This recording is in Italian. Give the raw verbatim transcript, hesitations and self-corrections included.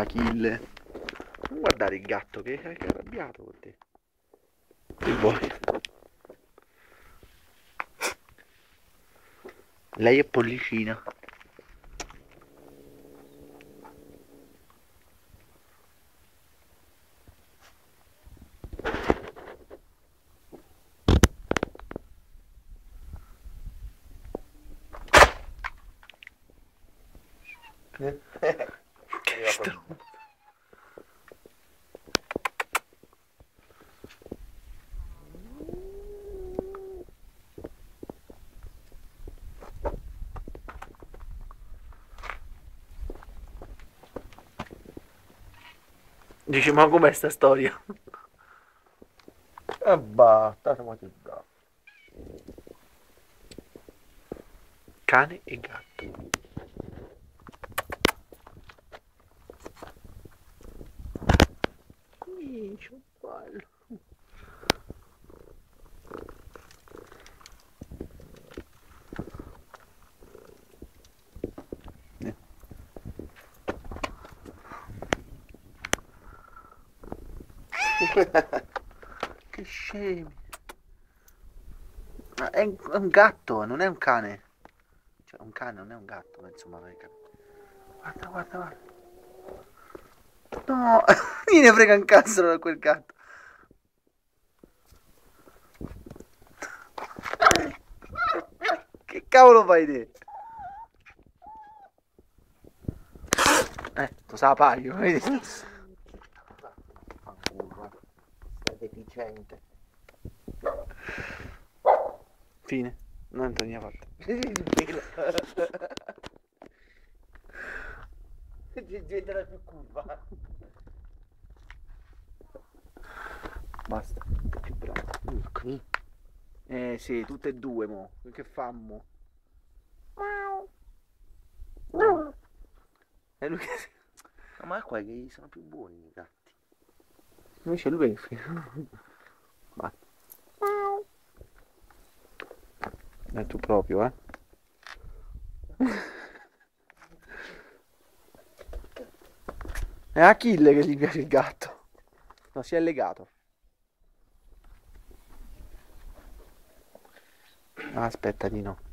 Achille. Non guardare il gatto che è arrabbiato con te. Che vuoi? Lei è pollicina. Dici, ma com'è sta storia? E basta, siamo tutti bravi. Cane e gatto. C'è un ballo. Eh. Che scemi. Ma è un, è un gatto, non è un cane. Cioè un cane non è un gatto, ma insomma non è un cane. Guarda, guarda, guarda. No, mi ne frega un cazzo da quel gatto. Che cavolo fai te? Eh, lo sa paio, vedi? Sei deficiente. Fine, non Antonia fatta. Diventa la più curva. Basta, più bravo. Okay. Eh sì, tutte e due mo. Che fammo? No. È lui che... No, ma qua è che sono più buoni i gatti. Invece è lui che... Vai. È tu proprio, eh. È Achille che gli piace il gatto. No, si è legato. Aspetta di no.